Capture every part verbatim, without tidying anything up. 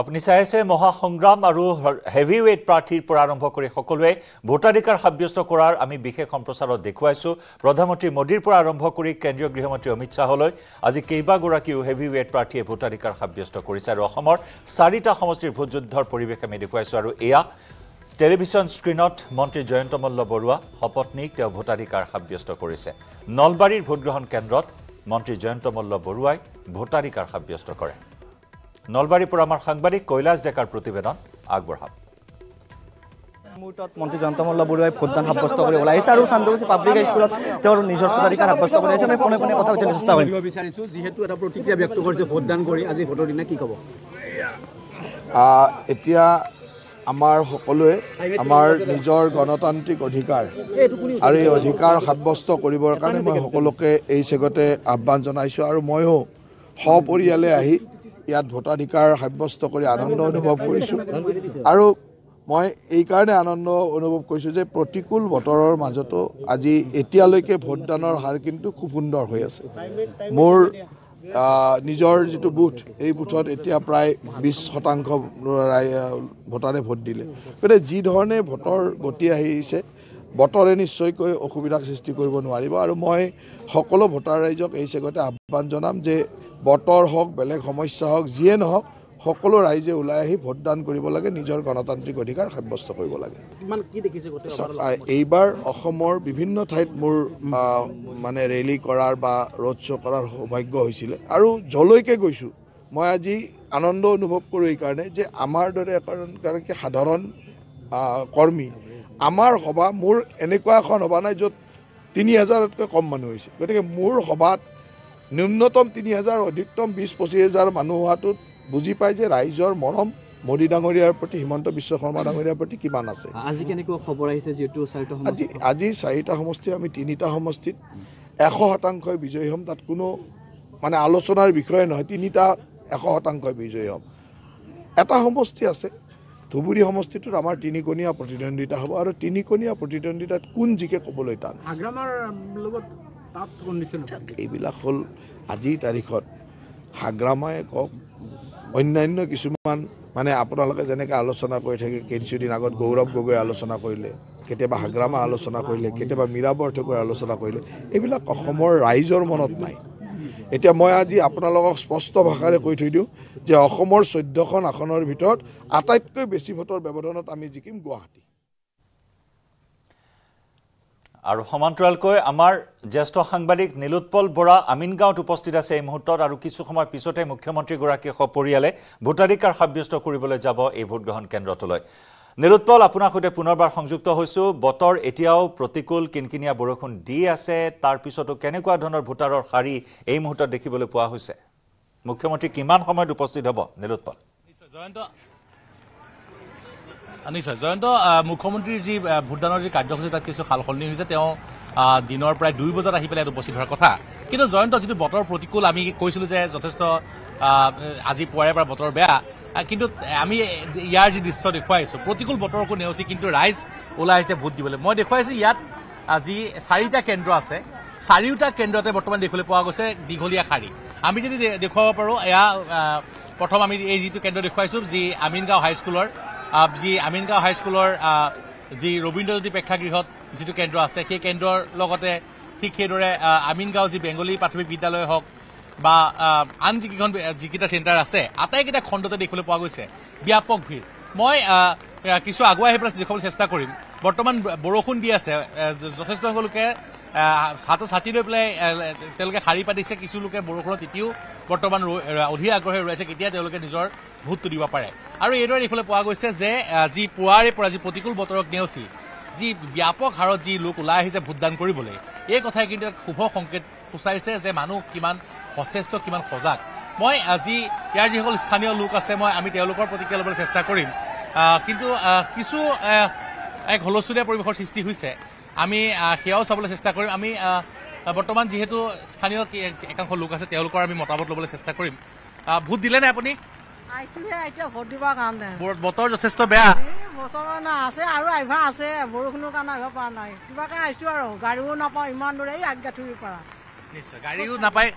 আপুনি চাইছে মহাসংগ্ৰাম আৰু হেভিৱেট প্ৰাৰ্থীৰ পৰা আৰম্ভ কৰি সকলোৱে ভোটাধিকাৰ সাব্যস্ত কৰাৰ আমি বিশেষ সম্প্ৰচাৰত দেখুৱাইছোঁ। প্ৰধানমন্ত্ৰী মোদীৰ পৰা আৰম্ভ কৰি কেন্দ্ৰীয় গৃহমন্ত্ৰী অমিত শ্বাহলৈ আজি কেইবাগৰাকীও হেভিৱেট প্ৰাৰ্থীয়ে ভোটাধিকাৰ সাব্যস্ত কৰিছে আৰু অসমৰ চাৰিটা সমষ্টিৰ ভোটযুদ্ধৰ পৰিৱেশ আমি দেখুৱাইছোঁ। আৰু এয়া টেলিভিশ্যন স্ক্ৰীণত মন্ত্ৰী জয়ন্ত মল্ল বৰুৱা সপত্নীক তেওঁ ভোটাধিকাৰ সাব্যস্ত কৰিছে। নলবাৰীৰ ভোটগ্ৰহণ কেন্দ্ৰত মন্ত্ৰী জয়ন্ত মল্ল বৰুৱাই ভোটাধিকাৰ সাব্যস্ত কৰে। নলবাৰীৰ পৰা আমাৰ সাংবাদিক কৈলাশ ডেকাৰ প্ৰতিবেদন আগবঢ়াওক। মুহূৰ্তত মন্ত্ৰী জয়ন্ত মল্ল বৰুৱাই ভোটদান সাব্যস্ত কৰি ওলাইছে আৰু চান্দকুছি পাব্লিক স্কুলত তেওঁৰ নিজৰ ভোটাধিকাৰ সাব্যস্ত কৰি আছে। আমি পোনে পোনে কথা পাতিবলৈ চেষ্টা কৰিম। বিচাৰিছো যিহেতু এটা প্ৰতিক্ৰিয়া ব্যক্ত কৰিছে ভোটদান কৰি আজি ভোটৰ দিনা কি ক'ব? এতিয়া আমাৰ সকলোৱে আমাৰ নিজৰ গণতান্ত্ৰিক অধিকাৰ আৰু এই অধিকাৰ সাব্যস্ত কৰিবৰ কাৰণে মই সকলোকে এই চেগতে আহ্বান জনাইছোঁ আৰু ময়ো সপৰিয়ালে আহি ইয়াত ভোটাধিকাৰ সাব্যস্ত কৰি আনন্দ অনুভৱ কৰিছোঁ। আৰু মই এইকাৰণে আনন্দ অনুভৱ কৰিছোঁ যে প্ৰতিকূল বতৰৰ মাজতো আজি এতিয়ালৈকে ভোটদানৰ হাৰ কিন্তু খুব সুন্দৰ হৈ আছে। মোৰ নিজৰ যিটো বুথ, এই বুথত এতিয়া প্ৰায় বিছ শতাংশ ভোটাৰে ভোট দিলে। গতিকে যি ধৰণে ভোটৰ গতি আহিছে, বতৰে নিশ্চয়কৈ অসুবিধাৰ সৃষ্টি কৰিব নোৱাৰিব। আৰু মই সকলো ভোটাৰ ৰাইজক এই চেগতে আহ্বান জনাম যে বতৰ হওক, বেলেগ সমস্যা হওক, যিয়ে নহওক, সকলো ৰাইজে ওলাই আহি ভোটদান কৰিব লাগে, নিজৰ গণতান্ত্ৰিক অধিকাৰ সাব্যস্ত কৰিব লাগে। এইবাৰ অসমৰ বিভিন্ন ঠাইত মোৰ মানে ৰেলী কৰাৰ বা ৰোড শ্ব' কৰাৰ সৌভাগ্য হৈছিলে আৰু যলৈকে গৈছোঁ মই আজি আনন্দ অনুভৱ কৰোঁ এইকাৰণে যে আমাৰ দৰে কাৰণ কাৰণ কি সাধাৰণ কৰ্মী, আমাৰ সভা, মোৰ এনেকুৱা এখন সভা নাই য'ত তিনি হাজাৰতকৈ কম মানুহ হৈছে। গতিকে মোৰ সভাত ন্যূনতম তিনি হাজাৰ, অধিকতম বিছ পঁচিছ হাজাৰ মানুহ হোৱাটোত বুজি পাই যে ৰাইজৰ মৰম মোদী ডাঙৰীয়াৰ প্ৰতি, হিমন্ত বিশ্ব শৰ্মা ডাঙৰীয়াৰ প্ৰতি কিমান আছে। আজি কেনেকুৱা খবৰ আহিছে? যিহেতু আজি আজি চাৰিটা সমষ্টি, আমি তিনিটা সমষ্টিত এশ শতাংশই বিজয়ী হ'ম, তাত কোনো মানে আলোচনাৰ বিষয়ে নহয়। তিনিটা এশ শতাংশই বিজয়ী হ'ম। এটা সমষ্টি আছে ধুবুৰী সমষ্টিটোত আমাৰ তিনিকোণীয়া প্ৰতিদ্বন্দ্বিতা হ'ব আৰু তিনিকোণীয়া প্ৰতিদ্বন্দ্বিতাত কোন জিকে ক'বলৈ টান। এইবিলাক হ'ল আজিৰ তাৰিখত হাগ্ৰামাই কওক, অন্যান্য কিছুমান মানে আপোনালোকে যেনেকৈ আলোচনা কৰি থাকে, কিছুদিন আগত গৌৰৱ গগৈয়ে আলোচনা কৰিলে, কেতিয়াবা হাগ্ৰামা আলোচনা কৰিলে, কেতিয়াবা মীৰা বৰঠাকুৰে আলোচনা কৰিলে, এইবিলাক অসমৰ ৰাইজৰ মনত নাই। এতিয়া মই আজি আপোনালোকক স্পষ্ট ভাষাৰে কৈ থৈ দিওঁ যে অসমৰ চৈধ্যখন আসনৰ ভিতৰত আটাইতকৈ বেছি ভোটৰ ব্যৱধানত আমি জিকিম গুৱাহাটী। আৰু সমান্তৰালকৈ আমাৰ জ্যেষ্ঠ সাংবাদিক নীলোৎপল বৰা আমিনগাঁৱত উপস্থিত আছে এই মুহূৰ্তত আৰু কিছু সময় পিছতে মুখ্যমন্ত্ৰীগৰাকীয়ে সপৰিয়ালে ভোটাধিকাৰ সাব্যস্ত কৰিবলৈ যাব এই ভোটগ্ৰহণ কেন্দ্ৰটোলৈ। নীলোৎপল, আপোনাৰ সৈতে পুনৰবাৰ সংযুক্ত হৈছোঁ। বতৰ এতিয়াও প্ৰতিকূল, কিনকিনীয়া বৰষুণ দি আছে, তাৰ পিছতো কেনেকুৱা ধৰণৰ ভোটাৰৰ শাৰী এই মুহূৰ্তত দেখিবলৈ পোৱা হৈছে? মুখ্যমন্ত্ৰী কিমান সময়ত উপস্থিত হ'ব নীলোৎপল? নিশ্চয় জয়ন্ত, মুখ্যমন্ত্ৰীৰ যি ভোটদানৰ যি কাৰ্যসূচী তাত কিছু সাল সলনি হৈছে। তেওঁ দিনৰ প্ৰায় দুই বজাত আহি পেলাই উপস্থিত হোৱাৰ কথা, কিন্তু জয়ন্ত যিটো বতৰ প্ৰতিকূল, আমি কৈছিলোঁ যে যথেষ্ট আজি পুৱাৰে পৰা বতৰ বেয়া, কিন্তু আমি ইয়াৰ যি দৃশ্য দেখুৱাইছোঁ প্ৰতিকূল বতৰকো নেওচি কিন্তু ৰাইজ ওলাই আহিছে ভোট দিবলৈ। মই দেখুৱাইছোঁ ইয়াত আজি চাৰিটা কেন্দ্ৰ আছে, চাৰিওটা কেন্দ্ৰতে বৰ্তমান দেখিবলৈ পোৱা গৈছে দীঘলীয়া শাৰী। আমি যদি দেখুৱাব পাৰোঁ, এয়া প্ৰথম আমি এই যিটো কেন্দ্ৰ দেখুৱাইছোঁ যি আমিনগাঁও হাইস্কুলৰ যি আমিনগাঁও হাইস্কুলৰ যি ৰবীন্দ্ৰজ্যোতি প্ৰেক্ষাগৃহত যিটো কেন্দ্ৰ আছে, সেই কেন্দ্ৰৰ লগতে ঠিক সেইদৰে আমিনগাঁও যি বেংগলী প্ৰাথমিক বিদ্যালয় হওক বা আন যিকেইখন যিকেইটা চেণ্টাৰ আছে, আটাইকেইটা খণ্ডতে দেখিবলৈ পোৱা গৈছে ব্যাপক ভিৰ। মই কিছু আগুৱাই আহি পেলাই দেখুৱাবলৈ চেষ্টা কৰিম। বৰ্তমান বৰষুণ দি আছে, যথেষ্ট সংখ্যক ছাত্ৰ ছাত্ৰী লৈ পেলাই তেওঁলোকে শাৰী পাতিছে, কিছু লোকে বৰষুণত এতিয়াও বৰ্তমান অধীৰ আগ্ৰহে ৰৈ আছে কেতিয়া তেওঁলোকে নিজৰ ভোটটো দিব পাৰে। আৰু এইদৰে দেখিবলৈ পোৱা গৈছে যে যি পুৱাৰে পৰা যি প্ৰতিকূল বতৰক নেওচি যি ব্যাপক হাৰত যি লোক ওলাই আহিছে ভোটদান কৰিবলৈ, এই কথাই কিন্তু এক শুভ সংকেত সূচাইছে যে মানুহ কিমান সচেষ্ট, কিমান সজাগ। মই আজি ইয়াৰ যিসকল স্থানীয় লোক আছে, মই আমি তেওঁলোকৰ প্ৰতিক্ৰিয়া ল'বলৈ চেষ্টা কৰিম, কিন্তু কিছু এক হুলস্থুলীয়া পৰিৱেশৰ সৃষ্টি হৈছে, আমি সেয়াও চাবলৈ চেষ্টা কৰিম। আমি বৰ্তমান যিহেতু স্থানীয় একাংশ লোক আছে তেওঁলোকৰ আমি মতামত ল'বলৈ চেষ্টা কৰিম। ভোট দিলে নে আপুনি? বতৰ যথেষ্ট বেয়া আছে আৰু আহিবা আছে, বৰষুণৰ কাৰণে আহিব পৰা নাই, কিবাকে আহিছোঁ আৰু গাড়ীও নাপাওঁ, ইমান দূৰ এই আগাথুৰিৰ পৰা। নিশ্চয় গাড়ীও নাপায়,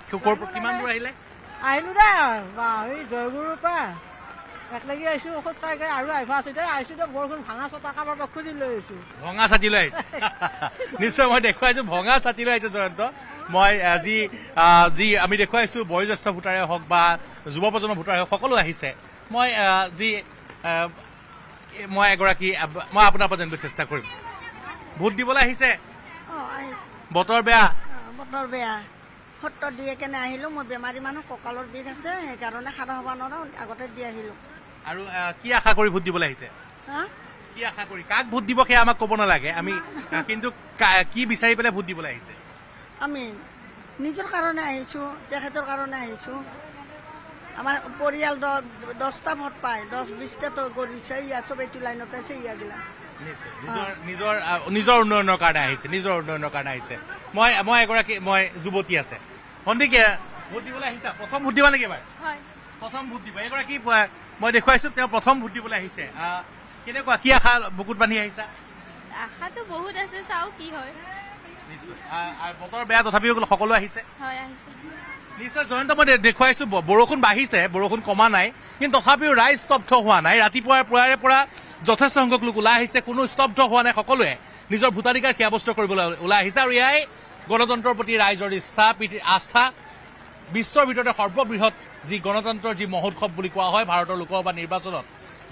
কিমান দূৰ আহিলে? আহিলোঁ দে জয়গুৰুৰ পৰা। একলাগি আইসো খোজ খাই খাই আৰু আইভা আছে এতিয়া আইছো তো বৰখন ভাঙা চটা কাপোৰ খুজি লৈ আছো। ভঙা ছাতি লৈ আহিছো, নিশ্চয় মই দেখুৱাইছো ভঙা ছাতি লৈ আহিছো জয়ন্ত। মই আজি যি আমি দেখুৱাইছো বয়োজ্যেষ্ঠ ভোটাৰে হওক বা যুৱ প্ৰজন্মৰ ভোটাৰে হওক সকলো আহিছে। মই যি মই এগৰাকী মই আপোনাৰ পৰা জানিব চেষ্টা কৰিম, ভোট দিবলৈ আহিছে, বতৰ বেয়া? বতৰ বেয়া, সত্ৰ দিয়ে কেনে আহিলো। মই বেমাৰী মানুহ, কঁকালৰ বিষ আছে, সেইকাৰণে সাৰা হ'ব নোৱাৰোঁ, আগতে দি আহিলো। আৰু কি আশা কৰি ভোট দিবলৈ আহিছে? কি আশা কৰি কাক ভোট দিব সেয়া আমাক ক'ব নালাগে আমি, কিন্তু কি বিচাৰি পেলাই ভোট দিবলৈ আহিছে? আমি নিজৰ কাৰণে আহিছো, তেখেতৰ কাৰণে আহিছো। আমাৰ পৰিয়াল দহটা ভোট পায়, দহ বিশটা তো কৰিছে, ইয়া চব এইটো লাইনত আছে, ইয়াগিলা নিজৰ নিজৰ উন্নয়নৰ কাৰণে আহিছে, নিজৰ উন্নয়নৰ কাৰণে আহিছে। মই মই এগৰাকী মই যুৱতী আছে, সন্ধিকে ভোট দিবলৈ আহিছা, প্ৰথম ভোট দিবা নেকি এবাৰ? প্ৰথম ভোট দিবা। এগৰাকী মই দেখুৱাইছো, তেওঁ প্ৰথম ভোট দিবলৈ আহিছে। কেনেকুৱা কি আশা বুকুত বান্ধি আহিছা? আশাটো বহুত আছে, চাও কি হয়। বতৰ বেয়া তথাপিও সকলো আহিছে নিশ্চয়। জয়ন্ত মই দেখুৱাইছো বৰষুণ বাঢ়িছে, বৰষুণ কমা নাই, কিন্তু তথাপিও ৰাইজ স্তব্ধ হোৱা নাই। ৰাতিপুৱাৰ পুৱাৰে পৰা যথেষ্ট সংখ্যক লোক ওলাই আহিছে, কোনো স্তব্ধ হোৱা নাই, সকলোৱে নিজৰ ভোটাধিকাৰ সাব্যস্ত কৰিবলৈ ওলাই আহিছে। আৰু এয়াই গণতন্ত্ৰৰ প্ৰতি ৰাইজৰ ইচ্ছা আস্থা। বিশ্বৰ ভিতৰতে সৰ্ববৃহৎ যি গণতন্ত্ৰৰ যি মহোৎসৱ বুলি কোৱা হয় ভাৰতৰ লোকসভা নিৰ্বাচনত,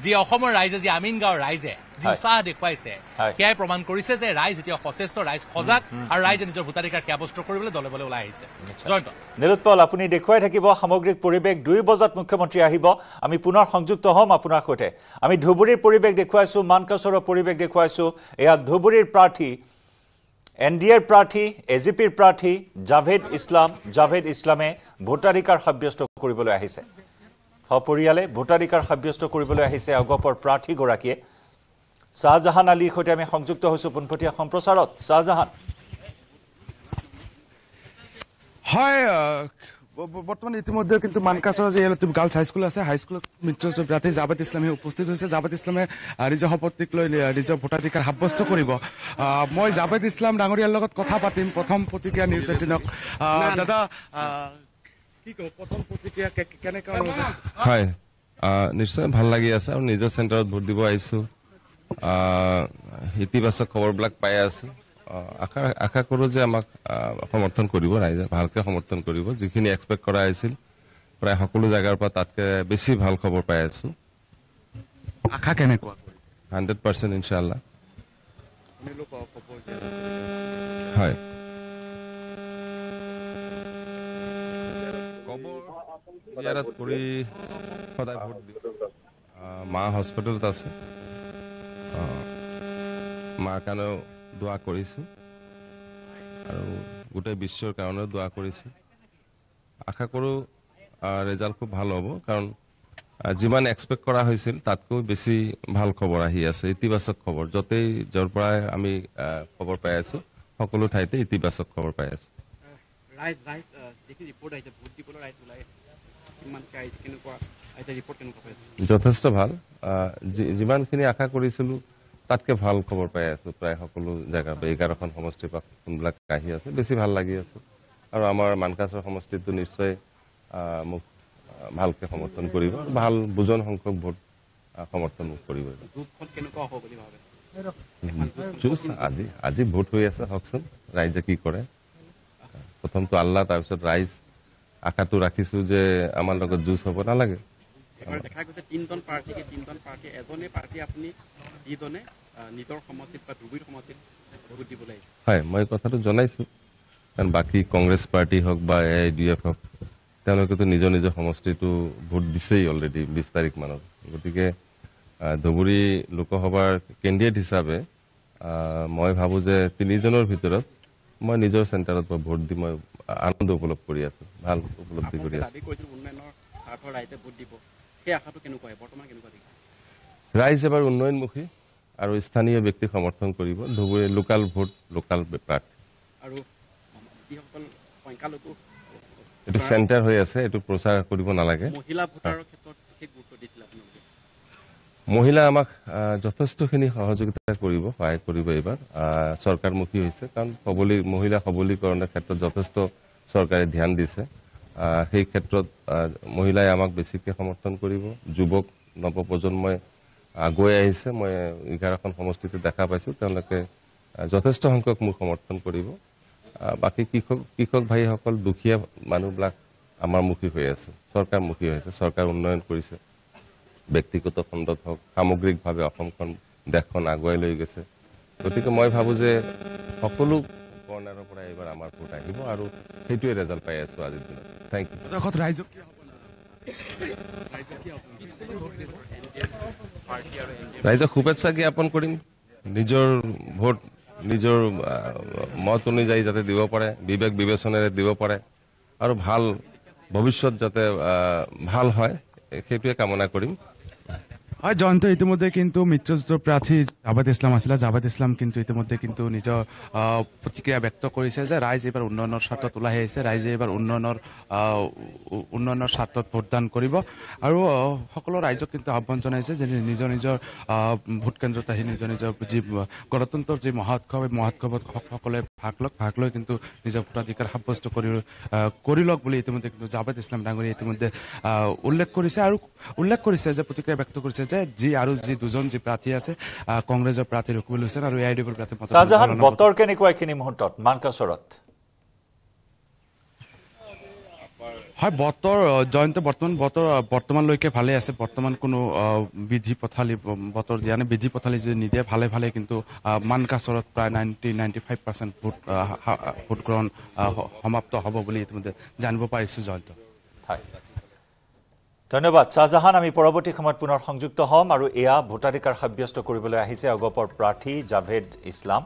যি অসমৰ ৰাইজে, যি আমিনগাঁৱৰ ৰাইজে যি উৎসাহ দেখুৱাইছে, সেয়াই প্ৰমাণ কৰিছে যে ৰাইজ এতিয়া সচেষ্ট, ৰাইজ সজাগ, আৰু ৰাইজে নিজৰ ভোটাধিকাৰ সাব্যস্ত কৰিবলৈ দলে বলে ওলাই আহিছে। জয়ন্ত, নীলোৎপল আপুনি দেখুৱাই থাকিব সামগ্ৰিক পৰিৱেশ। দুই বজাত মুখ্যমন্ত্ৰী আহিব, আমি পুনৰ সংযুক্ত হ'ম আপোনাৰ সৈতে। আমি ধুবুৰীৰ পৰিৱেশ দেখুৱাইছো, মানকাছৰৰ পৰিৱেশ দেখুৱাইছো। এয়া ধুবুৰীৰ প্ৰাৰ্থী, এন ডি এৰ প্ৰাৰ্থী, এ জি পিৰ প্ৰাৰ্থী জাভেদ ইছলাম। জাভেদ ইছলামে ভোটাধিকাৰ সাব্যস্ত কৰিবলৈ আহিছে, সপৰিয়ালে ভোটাধিকাৰ সাব্যস্ত কৰিবলৈ আহিছে অগপৰ প্ৰাৰ্থীগৰাকীয়ে। শ্বাহজাহান আলীৰ সৈতে আমি সংযুক্ত হৈছো পোনপটীয়া সম্প্ৰচাৰত। শ্বাহজাহান, হয় বৰ্তমান ইতিমধ্যে কিন্তু মানকাছৰ যে গাৰ্লছ হাইস্কুল আছে, হাইস্কুলত মিত্ৰ প্ৰাৰ্থী জাভেদ ইছলামে উপস্থিত হৈছে। জাভেদ ইছলামে নিজৰ শপতটিক লৈ নিজৰ ভোটাধিকাৰ সাব্যস্ত কৰিব। মই জাভেদ ইছলাম ডাঙৰীয়াৰ লগত কথা পাতিম। প্ৰথম প্ৰতিক্ৰিয়া নিউজ এইটিনক। দাদা কি কওঁ, প্ৰথম প্ৰতিক্ৰিয়া কেনেকুৱা? হয়, নিশ্চয় ভাল লাগি আছে, আৰু নিজৰ চেণ্টাৰত ভোট দিব আহিছোঁ। ইতিবাচক খবৰবিলাক পাই আছোঁ। আশা আশা কৰোঁ যে আমাক সমৰ্থন কৰিব ৰাইজে, ভালকৈ সমৰ্থন কৰিব। যিখিনি এক্সপেক্ট কৰা হৈছিল প্ৰায় সকলো জেগাৰ পৰা তাতকৈ বেছি ভাল খবৰ পাই আছোঁ। আশা কেনেকুৱা? হাণ্ড্ৰেড পাৰ্চেণ্ট ইনশাল্লাহ। হয়, ইয়াত কৰি সদায় ভোট দিওঁ। মা হস্পিটেলত আছে, মাৰ কাৰণেও দোৱা কৰিছোঁ, আৰু গোটেই বিশ্বৰ কাৰণেও দোৱা কৰিছোঁ। আশা কৰোঁ ৰিজাল্ট খুব ভাল হ'ব, কাৰণ যিমান এক্সপেক্ট কৰা হৈছিল তাতকৈ বেছি ভাল খবৰ আহি আছে, ইতিবাচক খবৰ। য'তেই য'ৰ পৰাই আমি খবৰ পাই আছোঁ, সকলো ঠাইতে ইতিবাচক খবৰ পাই আছোঁ। যথেষ্ট ভাল, যিমানখিনি আশা কৰিছিলোঁ তাতকৈ ভাল খবৰ পাই আছোঁ। প্ৰায় সকলো জেগা এঘাৰখন সমষ্টিৰ পৰা কোনবিলাক আহি আছে, বেছি ভাল লাগি আছে। আৰু আমাৰ মানকাছৰ সমষ্টিটো নিশ্চয় মোক ভালকৈ সমৰ্থন কৰিব, ভাল বুজন সংখ্যক ভোট সমৰ্থন মোক কৰিব। আজি আজি ভোট হৈ আছে, হওকচোন ৰাইজে কি কৰে। প্ৰথমটো আল্লাহ, তাৰপিছত ৰাইজ। আশাটো ৰাখিছো যে আমাৰ লগত যুঁজ হ'ব নালাগে। হয়, মই কথাটো জনাইছো, কাৰণ বাকী কংগ্ৰেছ পাৰ্টি হওক বা এ আই ডি এফ হওক, তেওঁলোকেতো নিজৰ নিজৰ সমষ্টিটো ভোট দিছেই অলৰেডি বিশ তাৰিখ মানত। গতিকে ধুবুৰী লোকসভাৰ কেণ্ডিডেট হিচাপে মই ভাবোঁ যে তিনিজনৰ ভিতৰত মই নিজৰ চেণ্টাৰত মই ভোট দি মই আনন্দ উপলব্ধ কৰি আছো, ভাল উপলব্ধি কৰি আছো। ৰাইজ এবাৰ উন্নয়নমুখী আৰু স্থানীয় ব্যক্তিক সমৰ্থন কৰিব। ধুবুৰীৰ লোকাল ভোট, লোকাল বেপাৰ, এইটো চেণ্টাৰ হৈ আছে, এইটো প্ৰচাৰ কৰিব নালাগে। মহিলা আমাক যথেষ্টখিনি সহযোগিতা কৰিব, সহায় কৰিব। এইবাৰ চৰকাৰমুখী হৈছে, কাৰণ সবলী মহিলা সবলীকৰণৰ ক্ষেত্ৰত যথেষ্ট চৰকাৰে ধ্যান দিছে। সেই ক্ষেত্ৰত মহিলাই আমাক বেছিকৈ সমৰ্থন কৰিব। যুৱক নৱপ্ৰজন্মই গৈ আহিছে। মই এঘাৰখন সমষ্টিতে দেখা পাইছোঁ, তেওঁলোকে যথেষ্ট সংখ্যক মোক সমৰ্থন কৰিব। বাকী কৃষক কৃষক ভাইসকল, দুখীয়া মানুহবিলাক আমাৰ মুখী হৈ আছে, চৰকাৰমুখী হৈছে, চৰকাৰ উন্নয়ন কৰিছে, ব্যক্তিগত খণ্ডত হওক সামগ্ৰিকভাৱে অসমখন দেশখন আগুৱাই লৈ গৈছে। গতিকে মই ভাবোঁ যে সকলো কৰ্ণাৰৰ পৰা এইবাৰ আমাৰ ভোট আহিব আৰু সেইটোৱে ৰেজাল্ট পাই আছোঁ আজিৰ দিনত। Thank you. ৰাইজক শুভেচ্ছা জ্ঞাপন কৰিম, নিজৰ ভোট নিজৰ মত অনুযায়ী যাতে দিব পাৰে, বিবেক বিবেচনাৰে দিব পাৰে আৰু ভাল ভৱিষ্যত যাতে ভাল হয় সেইটোৱে কামনা কৰিম। হয় জয়ন্ত, ইতিমধ্যে কিন্তু মিত্ৰজোঁটৰ প্ৰাৰ্থী জাভেদ ইছলাম আছিলে, জাভেদ ইছলাম কিন্তু ইতিমধ্যে কিন্তু নিজৰ প্ৰতিক্ৰিয়া ব্যক্ত কৰিছে যে ৰাইজ এইবাৰ উন্নয়নৰ স্বাৰ্থত ওলাই আহিছে, ৰাইজে এইবাৰ উন্নয়নৰ উন্নয়নৰ স্বাৰ্থত ভোটদান কৰিব আৰু সকলো ৰাইজক কিন্তু আহ্বান জনাইছে যে নিজৰ নিজৰ ভোট কেন্দ্ৰত আহি নিজৰ নিজৰ যি গণতন্ত্ৰৰ যি মহোৎসৱ, এই মহোৎসৱত সকলোৱে ভাগ লওক, ভাগ লৈ কিন্তু নিজৰ ভোটাধিকাৰ সাব্যস্ত কৰি কৰি লওক বুলি ইতিমধ্যে কিন্তু জাভেদ ইছলাম ডাঙৰীয়ে ইতিমধ্যে উল্লেখ কৰিছে আৰু উল্লেখ কৰিছে যে প্ৰতিক্ৰিয়া ব্যক্ত কৰিছে যে যি আৰু যি দুজন যি প্ৰাৰ্থী আছে, কংগ্ৰেছৰ প্ৰাৰ্থী ৰকিবুল হুছেইন আৰু এ আই ডিৰ প্ৰাৰ্থী শাহজাহান। বতৰ কেনেকুৱা এইখিনি মুহূৰ্তত মানকাছৰত? হয় বতৰ জয়ন্ত, বৰ্তমান বতৰ বৰ্তমানলৈকে ভালে আছে, বৰ্তমান কোনো বিধি পথালি বতৰ দিয়া নাই, বিধি পথালি যদি নিদিয়ে ভালে ভালে কিন্তু মানকাছৰত প্ৰায় ninety ninety five percent vote vote গ্ৰহণ সমাপ্ত হ'ব বুলি ইতিমধ্যে জানিব পাৰিছোঁ জয়ন্ত। হয় ধন্যবাদ শাহজাহান, আমি পৰৱৰ্তী সময়ত পুনৰ সংযুক্ত হ'ম। আৰু এয়া ভোটাধিকাৰ সাব্যস্ত কৰিবলৈ আহিছে অগপৰ প্ৰাৰ্থী জাভেদ ইছলাম,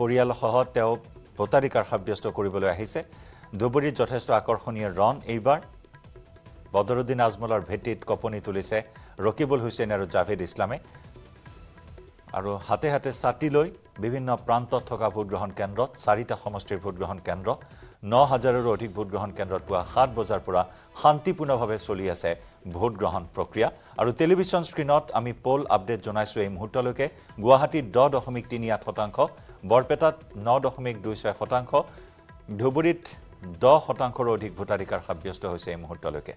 পৰিয়ালসহ তেওঁ ভোটাধিকাৰ সাব্যস্ত কৰিবলৈ আহিছে। ধুবুৰীত যথেষ্ট আকৰ্ষণীয় ৰণ এইবাৰ, বদৰুদ্দিন আজমলৰ ভেটিত কপনি তুলিছে ৰকিবুল হুছেইন আৰু জাভেদ ইছলামে আৰু হাতে হাতে ছাতি লৈ বিভিন্ন প্ৰান্তত থকা ভোটগ্ৰহণ কেন্দ্ৰত, চাৰিটা সমষ্টিৰ ভোটগ্ৰহণ কেন্দ্ৰ, ন হাজাৰৰো অধিক ভোটগ্ৰহণ কেন্দ্ৰত পুৱা সাত বজাৰ পৰা শান্তিপূৰ্ণভাৱে চলি আছে ভোটগ্ৰহণ প্ৰক্ৰিয়া। আৰু টেলিভিশ্যন স্ক্ৰীণত আমি পোল আপডেট জনাইছোঁ এই মুহূৰ্তলৈকে। গুৱাহাটীত দহ দশমিক তিনি আঠ শতাংশ, বৰপেটাত ন দশমিক দুই ছয় শতাংশ, ধুবুৰীত দহ শতাংশৰো অধিক ভোটাধিকাৰ সাব্যস্ত হৈছে এই মুহূৰ্তলৈকে।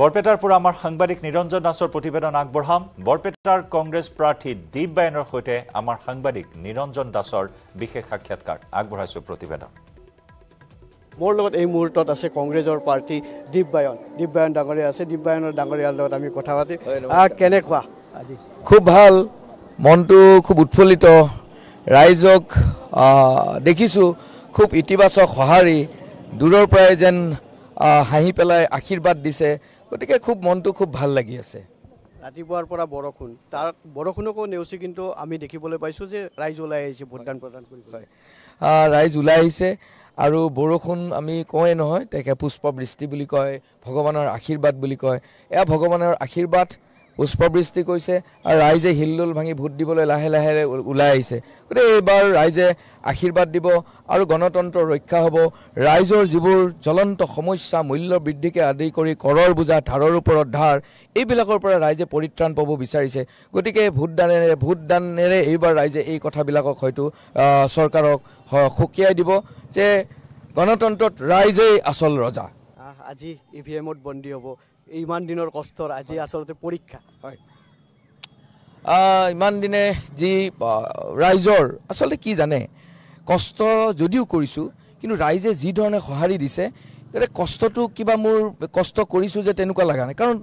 বৰপেটাৰ পৰা আমাৰ সাংবাদিক নিৰঞ্জন দাসৰ প্ৰতিবেদন আগবঢ়াম। বৰপেটাৰ কংগ্ৰেছ প্ৰাৰ্থী দীপবায়নৰ সৈতে আমাৰ সাংবাদিক নিৰঞ্জন দাসৰ বিশেষ সাক্ষাৎকাৰ আগবঢ়াইছোঁ প্ৰতিবেদন। মোৰ লগত এই মুহূৰ্তত আছে কংগ্ৰেছৰ প্ৰাৰ্থী দীপবায়ন, দীপবায়ন ডাঙৰীয়া আছে। দীপবায়নৰ ডাঙৰীয়াৰ লগত আমি কথা পাতিম। কেনেকুৱা আজি? খুব ভাল, মনটো খুব উৎফুল্লিত, ৰাইজক দেখিছোঁ খুব ইতিবাচক সঁহাৰি, দূৰৰ পৰাই যেন হাঁহি পেলাই আশীৰ্বাদ দিছে, গতিকে খুব মনটো খুব ভাল লাগি আছে। ৰাতিপুৱাৰ পৰা বৰষুণ, তাৰ বৰষুণকো নেওচি কিন্তু আমি দেখিবলৈ পাইছোঁ যে ৰাইজ ওলাই আহিছে ভোটদান প্ৰদান কৰিবলৈ। ৰাইজ ওলাই আহিছে আৰু বৰষুণ আমি কওঁৱেই নহয়, তাকে পুষ্পবৃষ্টি বুলি কয়, ভগৱানৰ আশীৰ্বাদ বুলি কয়, এয়া ভগৱানৰ আশীৰ্বাদ পুষ্পবৃষ্টি কৰিছে আৰু ৰাইজে হিল্লোল ভাঙি ভোট দিবলৈ লাহে লাহে ওলাই আহিছে। গতিকে এইবাৰ ৰাইজে আশীৰ্বাদ দিব আৰু গণতন্ত্ৰ ৰক্ষা হ'ব। ৰাইজৰ যিবোৰ জ্বলন্ত সমস্যা, মূল্য বৃদ্ধিকে আদি কৰি কৰৰ বোজা, ধাৰৰ ওপৰত ধাৰ, এইবিলাকৰ পৰা ৰাইজে পৰিত্ৰাণ পাব বিচাৰিছে। গতিকে ভোটদানেৰে ভোটদানেৰে এইবাৰ ৰাইজে এই কথাবিলাকক হয়তো চৰকাৰক সকীয়াই দিব যে গণতন্ত্ৰত ৰাইজেই আচল ৰজা। আজি ই ভি এমত বন্দী হ'ব, ইমান দিনৰ কষ্টৰ আজি আচলতে পৰীক্ষা। হয়, ইমান দিনে যি ৰাইজৰ আচলতে কি জানে, কষ্ট যদিও কৰিছোঁ কিন্তু ৰাইজে যি ধৰণে সঁহাৰি দিছে, গতিকে কষ্টটো কিবা মোৰ কষ্ট কৰিছোঁ যে তেনেকুৱা লগা নাই। কাৰণ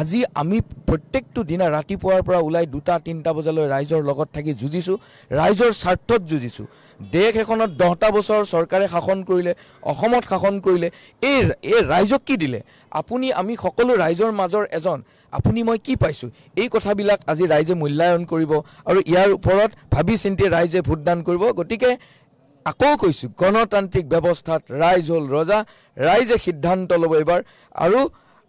আজি আমি প্ৰত্যেকটো দিনা ৰাতিপুৱাৰ পৰা ওলাই দুটা তিনিটা বজালৈ ৰাইজৰ লগত থাকি যুঁজিছোঁ, ৰাইজৰ স্বাৰ্থত যুঁজিছোঁ। দেশ এখনত দহটা বছৰ চৰকাৰে শাসন কৰিলে, অসমত শাসন কৰিলে, এই এই ৰাইজক কি দিলে? আপুনি আমি সকলো ৰাইজৰ মাজৰ এজন, আপুনি মই কি পাইছোঁ? এই কথাবিলাক আজি ৰাইজে মূল্যায়ন কৰিব আৰু ইয়াৰ ওপৰত ভাবি চিন্তি ৰাইজে ভোটদান কৰিব। গতিকে আকৌ কৈছোঁ, গণতান্ত্ৰিক ব্যৱস্থাত ৰাইজ হ'ল ৰজা, ৰাইজে সিদ্ধান্ত ল'ব এইবাৰ আৰু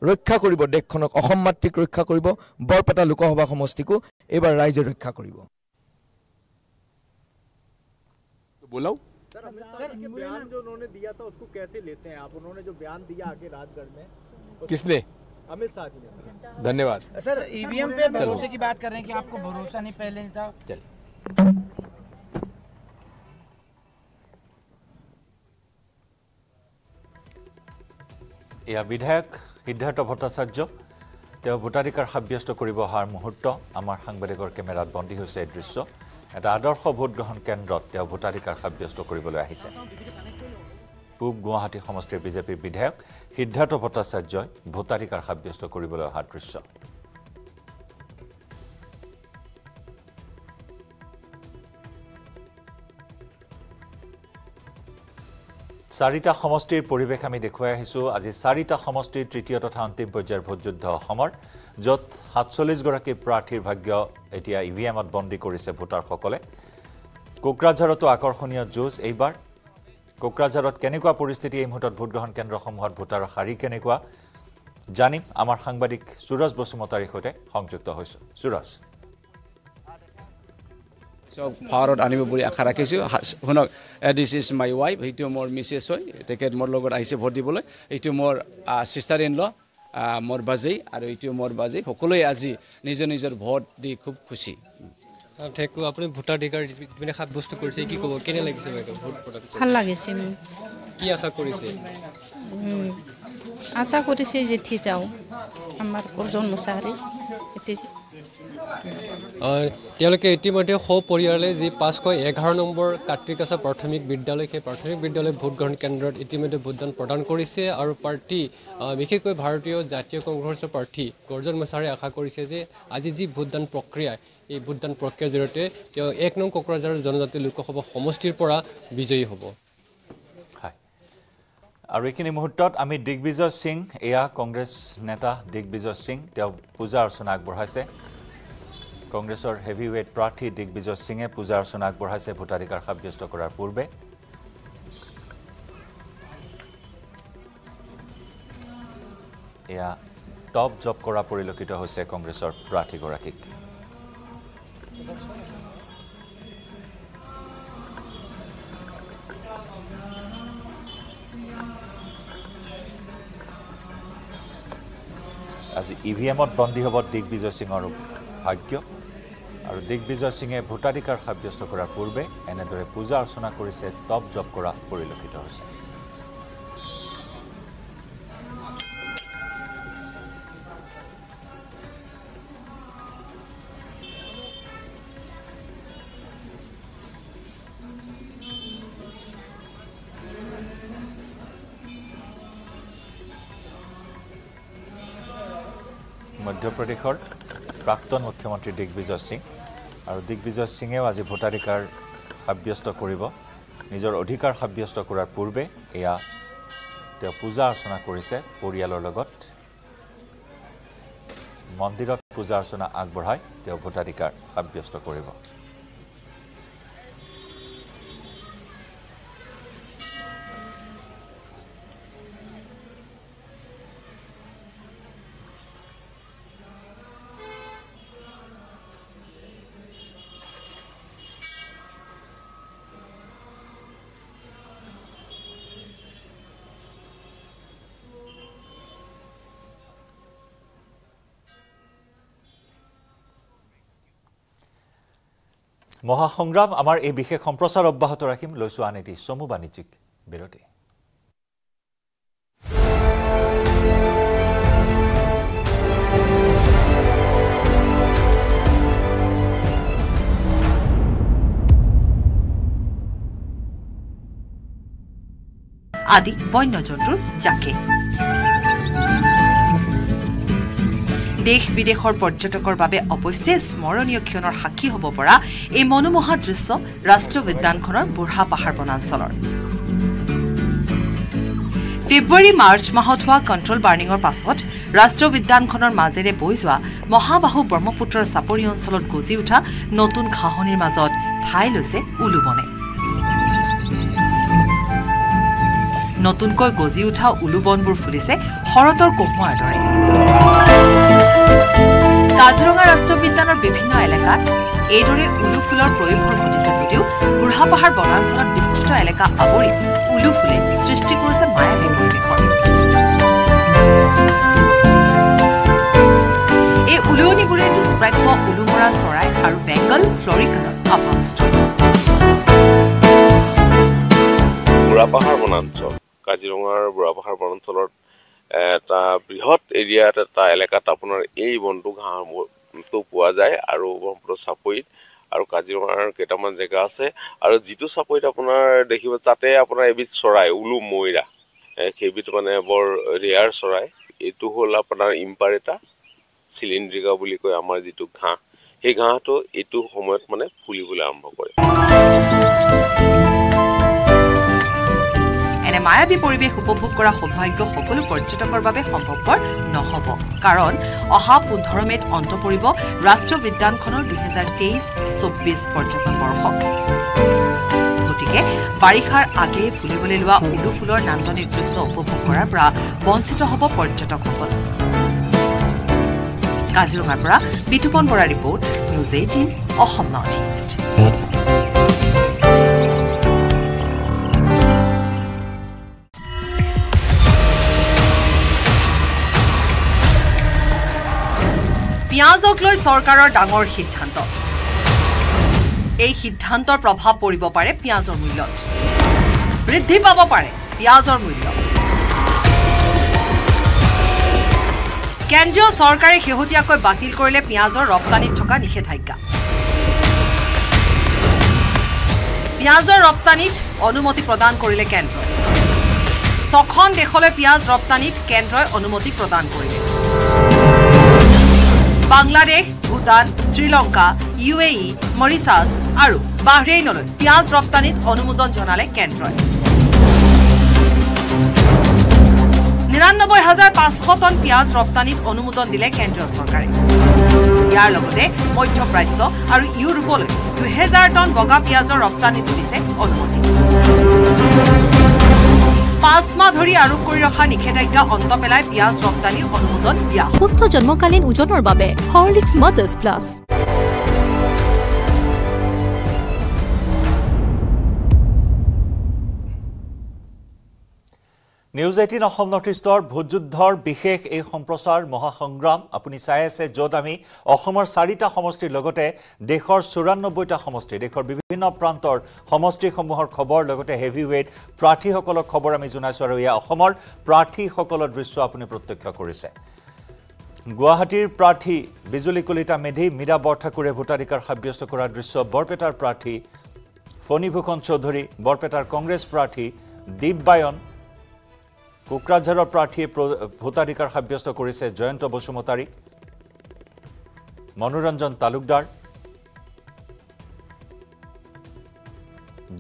ৰক্ষা কৰিব দেশখনক, অসম মাতৃক ৰক্ষা কৰিব, বৰপেটা লোকসভা সমষ্টিকো এইবাৰ ৰাইজে ৰক্ষা কৰিব। बोला हूँ बयान जो उन्होंने दिया था उसको कैसे लेते हैं आप? उन्होंने जो बयान दिया आगे राजगढ़ में, किसने? अमित शाह जी ने। धन्यवाद सर। ईवीएम पे भरोसे की बात कर रहे हैं कि आपको भरोसा नहीं पहले नहीं था। चलिए এয়া বিধায়ক সিদ্ধাৰ্থ ভট্টাচাৰ্য, তেওঁ ভোটাধিকাৰ সাব্যস্ত কৰিব অহাৰ মুহূৰ্ত আমাৰ সাংবাদিকৰ কেমেৰাত বন্দী হৈছে এই দৃশ্য। এটা আদৰ্শ ভোট গ্ৰহণ কেন্দ্ৰত তেওঁ ভোটাধিকাৰ সাব্যস্ত কৰিবলৈ আহিছে। পূব গুৱাহাটী সমষ্টিৰ বিজেপিৰ বিধায়ক সিদ্ধাৰ্থ ভট্টাচাৰ্যই ভোটাধিকাৰ সাব্যস্ত কৰিবলৈ অহা দৃশ্য। চাৰিটা সমষ্টিৰ পৰিৱেশ আমি দেখুৱাই আহিছোঁ। আজি চাৰিটা সমষ্টিৰ তৃতীয় তথা অন্তিম পৰ্যায়ৰ ভোটযুদ্ধ অসমৰ, য'ত সাতচল্লিছগৰাকী প্ৰাৰ্থীৰ ভাগ্য এতিয়া ই ভি এমত বন্দী কৰিছে ভোটাৰসকলে। কোকৰাঝাৰতো আকৰ্ষণীয় যুঁজ এইবাৰ। কোকৰাঝাৰত কেনেকুৱা পৰিস্থিতি এই মুহূৰ্তত, ভোটগ্ৰহণ কেন্দ্ৰসমূহত ভোটাৰৰ শাৰী কেনেকুৱা জানিম। আমাৰ সাংবাদিক সুৰজ বসুমতাৰীৰ সৈতে সংযুক্ত হৈছোঁ। সুৰজ, চব ভাৰত আনিব বুলি আশা ৰাখিছোঁ। শুনক, দিছ ইজ মাই ৱাইফ, সেইটো মোৰ মিছেছ হয়, তেখেত মোৰ লগত আহিছে ভোট দিবলৈ। এইটো মোৰ চিষ্টাৰ ইন ল, মোৰ বাজেই, আৰু এইটো মোৰ বাজেই। সকলোৱে আজি নিজৰ নিজৰ ভোট দি খুব খুচি। ঠেকু, আপুনি ভোটাধিকাৰ মানে সাব্যস্ত কৰিছে, কি ক'ব, কেনে লাগিছে? ভাল লাগিছে। কি আশা কৰিছে? আশা কৰিছে যে ঠিক যাওঁ আমাৰ গৰ্জন মোছাহাৰী। তেওঁলোকে ইতিমধ্যে সপৰিয়ালে যি পাঁচশ এঘাৰ নম্বৰ কাট্ৰিকাছা প্ৰাথমিক বিদ্যালয়, সেই প্ৰাথমিক বিদ্যালয়ত ভোটগ্ৰহণ কেন্দ্ৰত ইতিমধ্যে ভোটদান প্ৰদান কৰিছে। আৰু প্ৰাৰ্থী বিশেষকৈ ভাৰতীয় জাতীয় কংগ্ৰেছৰ প্ৰাৰ্থী গৰ্জন মোছাহাৰীয়ে আশা কৰিছে যে আজি যি ভোটদান প্ৰক্ৰিয়া, এই ভোটদান প্ৰক্ৰিয়াৰ জৰিয়তে তেওঁ এক নং কোকৰাঝাৰ জনজাতি লোকসভা সমষ্টিৰ পৰা বিজয়ী হ'ব। আৰু এইখিনি মুহূৰ্তত আমি দিগ্বিজয় সিং, এয়া কংগ্ৰেছ নেতা দিগ্বিজয় সিং, তেওঁ পূজা অৰ্চনা আগবঢ়াইছে। কংগ্ৰেছৰ হেভিৱেট প্ৰাৰ্থী দিগ্বিজয় সিঙে পূজা অৰ্চনা আগবঢ়াইছে ভোটাধিকাৰ সাব্যস্ত কৰাৰ পূৰ্বে। এয়া টপ জব কৰা পৰিলক্ষিত হৈছে কংগ্ৰেছৰ প্ৰাৰ্থীগৰাকীক। আজি ই ভি এমত বন্দী হ'ব দিগ্বিজয় সিঙৰ ভাগ্য। আৰু দিগ্বিজয় সিঙে ভোটাধিকাৰ সাব্যস্ত কৰাৰ পূৰ্বে এনেদৰে পূজা অৰ্চনা কৰিছে, টপ জব কৰা পৰিলক্ষিত হৈছে। মধ্যপ্ৰদেশৰ প্ৰাক্তন মুখ্যমন্ত্ৰী দিগ্বিজয় সিং, আৰু দিগ্বিজয় সিঙেও আজি ভোটাধিকাৰ সাব্যস্ত কৰিব। নিজৰ অধিকাৰ সাব্যস্ত কৰাৰ পূৰ্বে এয়া তেওঁ পূজা অৰ্চনা কৰিছে পৰিয়ালৰ লগত। মন্দিৰত পূজা অৰ্চনা আগবঢ়াই তেওঁ ভোটাধিকাৰ সাব্যস্ত কৰিব। মহাসংগ্ৰাম, আমাৰ এই বিশেষ সম্প্ৰচাৰ অব্যাহত ৰাখিম। লৈছোঁ আন এটি চমু বাণিজ্যিক বিৰতি। আদি বন্য জন্তুৰ জাকে দেশ বিদেশৰ পৰ্যটকৰ বাবে অৱশ্যে স্মৰণীয় ক্ষণৰ সাক্ষী হ'ব পৰা এই মনোমোহা দৃশ্য ৰাষ্ট্ৰীয় উদ্যানখনৰ বুঢ়া পাহাৰ বনাঞ্চলৰ। ফেব্ৰুৱাৰী মাৰ্চ মাহত হোৱা কণ্ট্ৰল বাৰ্ণিঙৰ পাছত ৰাষ্ট্ৰীয় উদ্যানখনৰ মাজেৰে বৈ যোৱা মহাবাহু ব্ৰহ্মপুত্ৰৰ চাপৰি অঞ্চলত গজি উঠা নতুন ঘাঁহনিৰ মাজত ঠাই লৈছে উলুবনে। নতুনকৈ গজি উঠা উলুবনবোৰ ফুলিছে শৰতৰ কহুৱাৰ দৰে। কাজিৰঙা ৰাষ্ট্ৰীয় উদ্যানৰ বিভিন্ন এলেকাত এইদৰে উলু ফুলৰ প্ৰয়োভৰ ঘটিছে যদিও বুঢ়া পাহাৰ বনাঞ্চলত বিস্তৃত এলেকা আৱৰি উলু ফুলে সৃষ্টি কৰিছে মায়াবী পৰিৱেশৰ। এই উলুৱনিবোৰে দুষ্প্ৰাপ্য উলুমৰা চৰাই আৰু বেংগল ফ্লৰিকানত আৱস্থ। বুঢ়া পাহাৰ বনাঞ্চল, কাজিৰঙাৰ বুঢ়া পাহাৰ বনাঞ্চলত এটা বৃহৎ এৰিয়াত এটা এলাকাত আপনাৰ এই বনটো ঘাঁহটো পোৱা যায় আৰু ব্ৰহ্মপুত্ৰ চাপৰিত আৰু কাজিৰঙাৰ কেইটামান জেগা আছে আৰু যিটো চাপৰিত আপোনাৰ দেখিব তাতে আপোনাৰ এবিধ চৰাই উলু ময়ৰা, সেইবিধ মানে বৰ ৰেয়াৰ চৰাই। এইটো হ'ল আপোনাৰ ইম্পাৰেটা চিলিণ্ড্ৰিকা বুলি কয় আমাৰ যিটো ঘাঁহ, সেই ঘাঁহটো এইটো সময়ত মানে ফুলিবলৈ আৰম্ভ কৰে। এনে মায়াবী পৰিৱেশ উপভোগ কৰা সৌভাগ্য সকলো পৰ্যটকৰ বাবে সম্ভৱপৰ নহ'ব, কাৰণ অহা পোন্ধৰ মে'ত অন্ত পৰিব ৰাষ্ট্ৰীয় উদ্যানখনৰ দুহেজাৰ তেইছ চৌব্বিছ পৰ্যটন বৰ্ষ। গতিকে বাৰিষাৰ আগেয়ে ফুলিবলৈ লোৱা উলু ফুলৰ নান্দনিক দৃশ্য উপভোগ কৰাৰ পৰা বঞ্চিত হ'ব পৰ্যটকসকল। কাজিৰঙাৰ পৰা Bitupan Bora report, news eighteen Asom North East. পিঁয়াজক লৈ চৰকাৰৰ ডাঙৰ সিদ্ধান্ত। এই সিদ্ধান্তৰ প্ৰভাৱ পৰিব পাৰে পিঁয়াজৰ মূল্যত, বৃদ্ধি পাব পাৰে পিঁয়াজৰ মূল্য। কেন্দ্ৰীয় চৰকাৰে শেহতীয়াকৈ বাতিল কৰিলে পিঁয়াজৰ ৰপ্তানিত থকা নিষেধাজ্ঞা। পিঁয়াজৰ ৰপ্তানিত অনুমতি প্ৰদান কৰিলে কেন্দ্ৰই। ছখন দেশলৈ পিঁয়াজ ৰপ্তানিত কেন্দ্ৰই অনুমতি প্ৰদান কৰিলে। Bangladesh, Bhutan, Sri Lanka, U A E, Mauritius আৰু বাহৰেইনলৈ পিঁয়াজ ৰপ্তানিত অনুমোদন জনালে কেন্দ্ৰই। নিৰানব্বৈ হাজাৰ পাঁচশ টন পিঁয়াজ ৰপ্তানিত অনুমোদন দিলে কেন্দ্ৰীয় চৰকাৰে। ইয়াৰ লগতে মধ্যপ্ৰাচ্য আৰু ইউৰোপলৈ দুহেজাৰ টন বগা পিঁয়াজৰ ৰপ্তানিতো দিছে অনুমতি। পাঁচ মাহ ধৰি আৰোপ কৰি ৰখা নিষেধাজ্ঞা অন্ত পেলাই পিঁয়াজ ৰপ্তানিৰ অনুমোদন দিয়া। সুস্থ জন্মকালীন ওজনৰ বাবে Horlicks Mother's Plus. News eighteen Asom North ইষ্টৰ ভোটযুদ্ধৰ বিশেষ এই সম্প্ৰচাৰ মহাসংগ্ৰাম আপুনি চাই আছে, য'ত আমি অসমৰ চাৰিটা সমষ্টিৰ লগতে দেশৰ চৌৰান্নব্বৈটা সমষ্টি, দেশৰ বিভিন্ন প্ৰান্তৰ সমষ্টিসমূহৰ খবৰ, লগতে হেভিৱেইট প্ৰাৰ্থীসকলৰ খবৰ আমি জনাইছোঁ আৰু এয়া অসমৰ প্ৰাৰ্থীসকলৰ দৃশ্য আপুনি প্ৰত্যক্ষ কৰিছে। গুৱাহাটীৰ প্ৰাৰ্থী বিজুলী কলিতা মেধি, মীৰা বৰঠাকুৰে ভোটাধিকাৰ সাব্যস্ত কৰাৰ দৃশ্য, বৰপেটাৰ প্ৰাৰ্থী ফণী ভূষণ চৌধুৰী, বৰপেটাৰ কংগ্ৰেছ প্ৰাৰ্থী দীপবায়ন, কোকৰাঝাৰৰ প্ৰাৰ্থীয়ে ভোটাধিকাৰ সাব্যস্ত কৰিছে জয়ন্ত বসুমতাৰী, মনোৰঞ্জন তালুকদাৰ,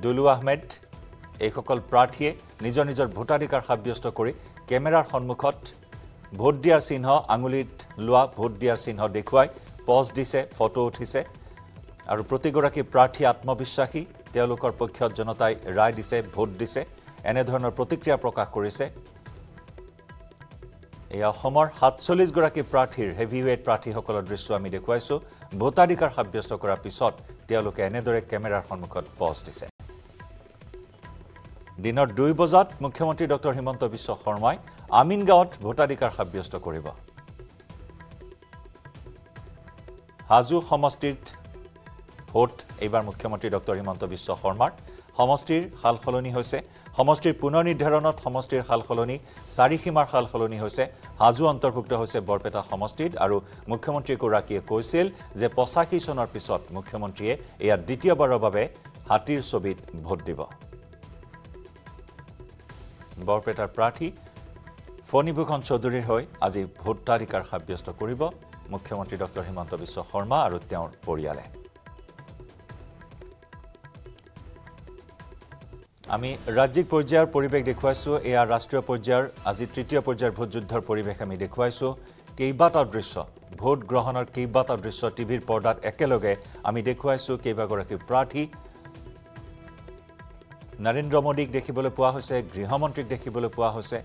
দুলু আহমেদ, এইসকল প্ৰাৰ্থীয়ে নিজৰ নিজৰ ভোটাধিকাৰ সাব্যস্ত কৰি কেমেৰাৰ সন্মুখত ভোট দিয়াৰ চিহ্ন, আঙুলিত লোৱা ভোট দিয়াৰ চিহ্ন দেখুৱাই পজ দিছে, ফটো উঠিছে আৰু প্ৰতিগৰাকী প্ৰাৰ্থী আত্মবিশ্বাসী, তেওঁলোকৰ পক্ষত জনতাই ৰায় দিছে, ভোট দিছে, এনেধৰণৰ প্ৰতিক্ৰিয়া প্ৰকাশ কৰিছে। এয়া অসমৰ সাতচল্লিছ গৰাকী প্ৰাৰ্থীৰ হেভিৱেইট প্ৰাৰ্থীসকলৰ দৃশ্য আমি দেখুৱাইছোঁ। ভোটাধিকাৰ সাব্যস্ত কৰাৰ পিছত তেওঁলোকে এনেদৰে কেমেৰাৰ সন্মুখত পজ দিছে। দিনৰ দুই বজাত মুখ্যমন্ত্ৰী ডক্টৰ হিমন্ত বিশ্ব শৰ্মাই আমিনগাঁৱত ভোটাধিকাৰ সাব্যস্ত কৰিব। হাজো সমষ্টিত ভোট এইবাৰ মুখ্যমন্ত্ৰী ডক্টৰ হিমন্ত বিশ্ব শৰ্মাৰ। সমষ্টিৰ সাল সলনি হৈছে, সমষ্টিৰ পুনৰ নিৰ্ধাৰণত সমষ্টিৰ সাল সলনি, চাৰিসীমাৰ সাল সলনি হৈছে, হাজো অন্তৰ্ভুক্ত হৈছে বৰপেটা সমষ্টিত। আৰু মুখ্যমন্ত্ৰীগৰাকীয়ে কৈছিল যে পঁচাশী চনৰ পিছত মুখ্যমন্ত্ৰীয়ে এয়া দ্বিতীয়বাৰৰ বাবে হাতীৰ ছবিত ভোট দিব। বৰপেটাৰ প্ৰাৰ্থী ফণী ভূষণ চৌধুৰীৰ হৈ আজি ভোটাধিকাৰ সাব্যস্ত কৰিব মুখ্যমন্ত্ৰী ডক্টৰ হিমন্ত বিশ্ব শৰ্মা আৰু তেওঁৰ পৰিয়ালে। আমি ৰাজ্যিক পৰ্যায়ৰ পৰিৱেশ দেখুৱাইছোঁ, এয়া ৰাষ্ট্ৰীয় পৰ্যায়ৰ আজি তৃতীয় পৰ্যায়ৰ ভোটযুদ্ধৰ পৰিৱেশ আমি দেখুৱাইছোঁ। কেইবাটাও দৃশ্য, ভোট গ্ৰহণৰ কেইবাটাও দৃশ্য টিভিৰ পৰ্দাত একেলগে আমি দেখুৱাইছোঁ। কেইবাগৰাকী প্ৰাৰ্থী, নৰেন্দ্ৰ মোদীক দেখিবলৈ পোৱা হৈছে, গৃহমন্ত্ৰীক দেখিবলৈ পোৱা হৈছে,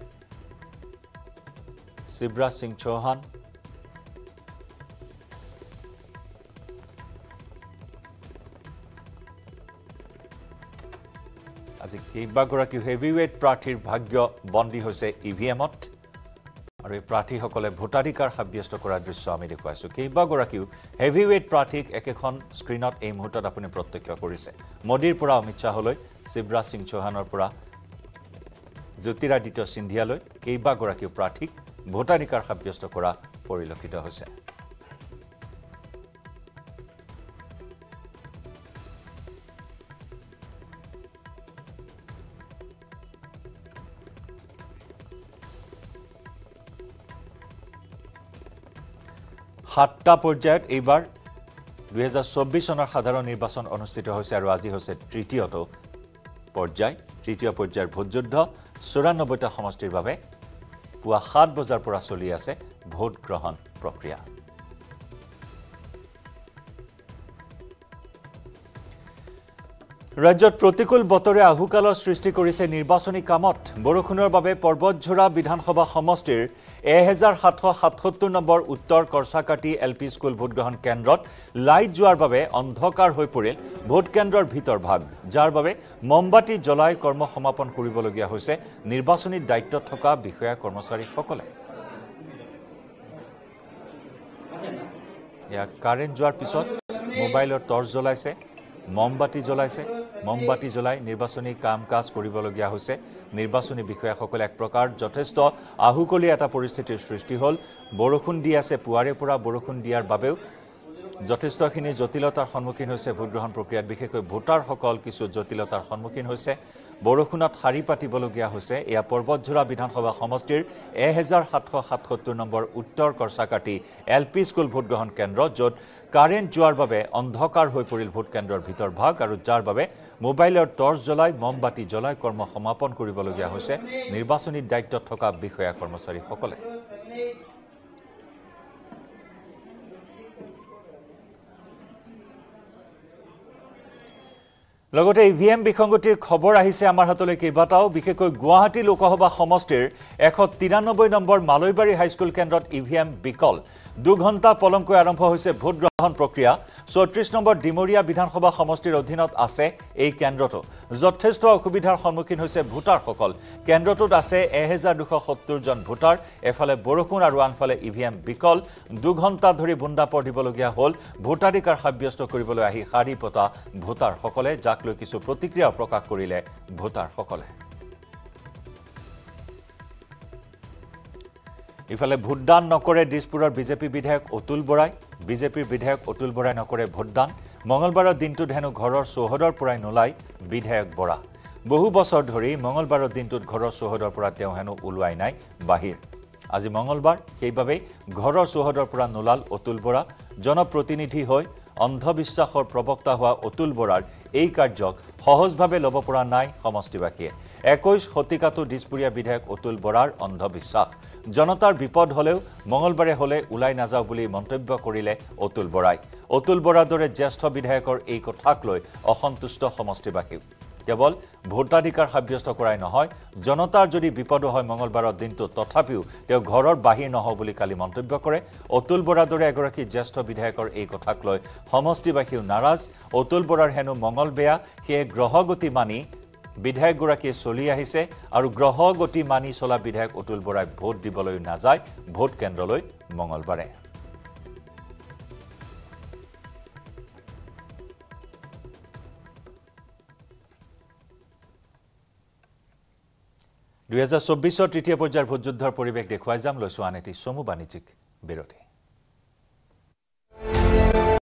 শিৱৰাজ সিং চৌহান, আজি কেইবাগৰাকী হেভিৱেইট প্ৰাৰ্থীৰ ভাগ্য বন্দী হৈছে ই ভি এমত আৰু এই প্ৰাৰ্থীসকলে ভোটাধিকাৰ সাব্যস্ত কৰাৰ দৃশ্য আমি দেখুৱাইছোঁ। কেইবাগৰাকীও হেভিৱেইট প্ৰাৰ্থীক একেখন স্ক্ৰীণত এই মুহূৰ্তত আপুনি প্ৰত্যক্ষ কৰিছে। মোদীৰ পৰা অমিত শ্বাহলৈ, শিৱৰাজ সিং চৌহানৰ পৰা জ্যোতিৰাদিত্য সিন্ধিয়ালৈ কেইবাগৰাকীও প্ৰাৰ্থীক ভোটাধিকাৰ সাব্যস্ত কৰা পৰিলক্ষিত হৈছে। সাতটা পৰ্যায়ত এইবাৰ দুহেজাৰ চৌব্বিছ চনৰ সাধাৰণ নিৰ্বাচন অনুষ্ঠিত হৈছে আৰু আজি হৈছে তৃতীয়টো পৰ্যায়। তৃতীয় পৰ্যায়ৰ ভোটযুদ্ধ চৌৰান্নব্বৈটা সমষ্টিৰ বাবে পুৱা সাত বজাৰ পৰা চলি আছে ভোট গ্ৰহণ প্ৰক্ৰিয়া। ৰাজ্যত প্ৰতিকূল বতৰে আহুকালৰ সৃষ্টি কৰিছে নিৰ্বাচনী কামত। বৰষুণৰ বাবে পৰ্বতঝোৰা বিধানসভা সমষ্টিৰ এহেজাৰ সাতশ সাতসত্তৰ নম্বৰ উত্তৰ কৰচাকাটি এল পি স্কুল ভোটগ্ৰহণ কেন্দ্ৰত লাইট যোৱাৰ বাবে অন্ধকাৰ হৈ পৰিল ভোট কেন্দ্ৰৰ ভিতৰ ভাগ, যাৰ বাবে মমবাতি জ্বলাই কৰ্ম সমাপন কৰিবলগীয়া হৈছে নিৰ্বাচনী দায়িত্বত থকা বিষয়া কৰ্মচাৰীসকলে। কাৰেণ্ট যোৱাৰ পিছত মোবাইলৰ টৰ্চ জ্বলাইছে, মমবাতি জ্বলাইছে, মমবাতি জ্বলাই নিৰ্বাচনী কাম কাজ কৰিবলগীয়া হৈছে নিৰ্বাচনী বিষয়াসকলে। এক প্ৰকাৰ যথেষ্ট আহুকলি এটা পৰিস্থিতিৰ সৃষ্টি হ'ল। বৰষুণ দি আছে, পুৱাৰে পৰা বৰষুণ দিয়াৰ বাবেও যথেষ্টখিনি জটিলতাৰ সন্মুখীন হৈছে ভোটগ্ৰহণ প্ৰক্ৰিয়াত। বিশেষকৈ ভোটাৰসকল কিছু জটিলতাৰ সন্মুখীন হৈছে, বৰষুণত শাৰী পাতিবলগীয়া হৈছে। এয়া পৰ্বতঝোৰা বিধানসভা সমষ্টিৰ এহেজাৰ সাতশ সাতসত্তৰ নম্বৰ উত্তৰ কৰচাকাটি এল পি স্কুল ভোটগ্ৰহণ কেন্দ্ৰ, য'ত কাৰেণ্ট যোৱাৰ বাবে অন্ধকাৰ হৈ পৰিল ভোট কেন্দ্ৰৰ ভিতৰ ভাগ আৰু যাৰ বাবে মোবাইলৰ টৰ্চ জ্বলাই মমবাতি জ্বলাই কৰ্ম সমাপন কৰিবলগীয়া হৈছে নিৰ্বাচনী দায়িত্বত থকা বিষয়া কৰ্মচাৰীসকলে। লগতে ই ভি এম বিসংগতিৰ খবৰ আহিছে আমাৰ হাতলৈ কেইবাটাও। বিশেষকৈ গুৱাহাটী লোকসভা সমষ্টিৰ এশ তিৰান্নব্বৈ নম্বৰ মালৈবাৰী হাইস্কুল কেন্দ্ৰত ই ভি এম বিকল। দুঘণ্টা পলমকৈ আৰম্ভ হৈছে ভোটগ্ৰহণ প্ৰক্ৰিয়া। চৌত্ৰিছ নম্বৰ ডিমৰীয়া বিধানসভা সমষ্টিৰ অধীনত আছে এই কেন্দ্ৰটো। যথেষ্ট অসুবিধাৰ সন্মুখীন হৈছে ভোটাৰসকল। কেন্দ্ৰটোত আছে এহেজাৰ দুশ সত্তৰজন ভোটাৰ। এফালে বৰষুণ আৰু আনফালে ই ভি এম বিকল। দুঘণ্টা ধৰি বুন্দাপৰ দিবলগীয়া হ'ল ভোটাধিকাৰ সাব্যস্ত কৰিবলৈ আহি শাৰী পতা ভোটাৰসকলে, যাক লৈ কিছু প্ৰতিক্ৰিয়া প্ৰকাশ কৰিলে ভোটাৰসকলে। ইফালে ভোটদান নকৰে দিছপুৰৰ বিজেপি বিধায়ক অতুল বৰাই। বিজেপিৰ বিধায়ক অতুল বৰাই নকৰে ভোটদান। মঙলবাৰৰ দিনটোত হেনো ঘৰৰ চৌহদৰ পৰাই নোলাই বিধায়ক বৰা। বহু বছৰ ধৰি মঙলবাৰৰ দিনটোত ঘৰৰ চৌহদৰ পৰা তেওঁ হেনো ওলোৱাই নাই বাহিৰ। আজি মঙলবাৰ, সেইবাবেই ঘৰৰ চৌহদৰ পৰা নোলাল অতুল বৰা। জনপ্ৰতিনিধি হৈ অন্ধবিশ্বাসৰ প্ৰবক্তা হোৱা অতুল বৰাৰ এই কাৰ্যক সহজভাৱে ল'ব পৰা নাই সমষ্টিবাসীয়ে। একৈশ শতিকাটো দিছপুৰীয়া বিধায়ক অতুল বৰাৰ অন্ধবিশ্বাস। জনতাৰ বিপদ হ'লেও মঙলবাৰে হ'লে ওলাই নাযাওঁ বুলি মন্তব্য কৰিলে অতুল বৰাই। অতুল বৰাৰ দৰে জ্যেষ্ঠ বিধায়কৰ এই কথাক লৈ অসন্তুষ্ট সমষ্টিবাসী। কেৱল ভোটাধিকাৰ সাব্যস্ত কৰাই নহয়, জনতাৰ যদি বিপদো হয় মঙলবাৰৰ দিনটো তথাপিও তেওঁ ঘৰৰ বাহিৰ নহওঁ বুলি কালি মন্তব্য কৰে। অতুল বৰাৰ দৰে এগৰাকী জ্যেষ্ঠ বিধায়কৰ এই কথাক লৈ সমষ্টিবাসীও নাৰাজ। অতুল বৰাৰ হেনো মঙল বেয়া, সেয়ে গ্ৰহগতি মানি বিধায়কগৰাকীয়ে চলি আহিছে আৰু গ্ৰহগতি মানি চলা বিধায়ক অতুল বৰাই ভোট দিবলৈ নাযায় ভোট কেন্দ্ৰলৈ মঙলবাৰে। দুহেজাৰ চৌব্বিছৰ তৃতীয় পৰ্যায়ৰ ভোটযুদ্ধৰ পৰিৱেশ দেখুৱাই যাম। লৈছোঁ আন এটি চমু বাণিজ্যিক বিৰতি।